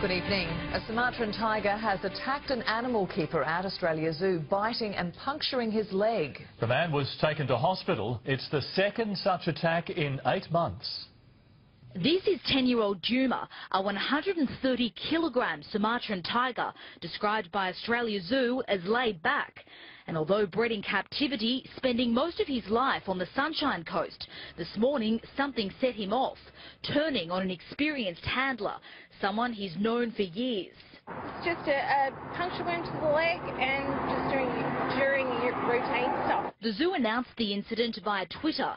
Good evening. A Sumatran tiger has attacked an animal keeper at Australia Zoo, biting and puncturing his leg. The man was taken to hospital. It's the second such attack in 8 months. This is 10-year-old Juma, a 130-kilogram Sumatran tiger, described by Australia Zoo as laid back. And although bred in captivity, spending most of his life on the Sunshine Coast, this morning something set him off, turning on an experienced handler, someone he's known for years. It's just a puncture wound to the leg and just during your routine stuff. The zoo announced the incident via Twitter,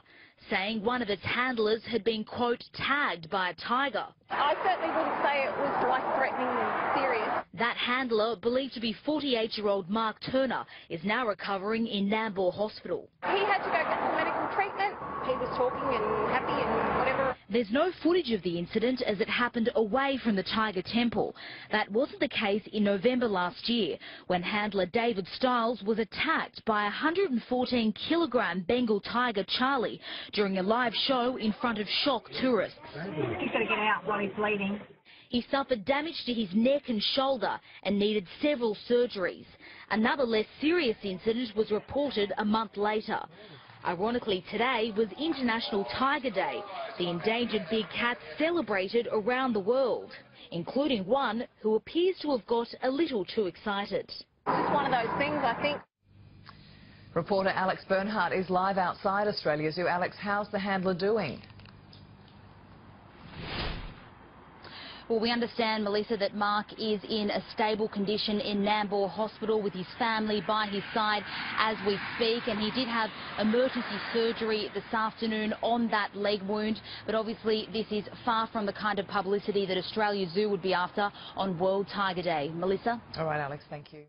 saying one of its handlers had been, quote, tagged by a tiger. I certainly wouldn't say it was life-threatening and serious. That handler, believed to be 48-year-old Mark Turner, is now recovering in Nambour Hospital. He had to go get some medical treatment. He was talking and happy and whatever. There's no footage of the incident as it happened away from the Tiger Temple. That wasn't the case in November last year, when handler David Stiles was attacked by a 114-kilogram Bengal tiger, Charlie, during a live show in front of shocked tourists. He's got to get out while he's bleeding. He suffered damage to his neck and shoulder and needed several surgeries. Another less serious incident was reported a month later. Ironically, today was International Tiger Day. The endangered big cat celebrated around the world, including one who appears to have got a little too excited. It's just one of those things, I think. Reporter Alex Bernhardt is live outside Australia Zoo. Alex, how's the handler doing? Well, we understand, Melissa, that Mark is in a stable condition in Nambour Hospital with his family by his side as we speak, and he did have emergency surgery this afternoon on that leg wound, but obviously this is far from the kind of publicity that Australia Zoo would be after on World Tiger Day. Melissa? All right, Alex, thank you.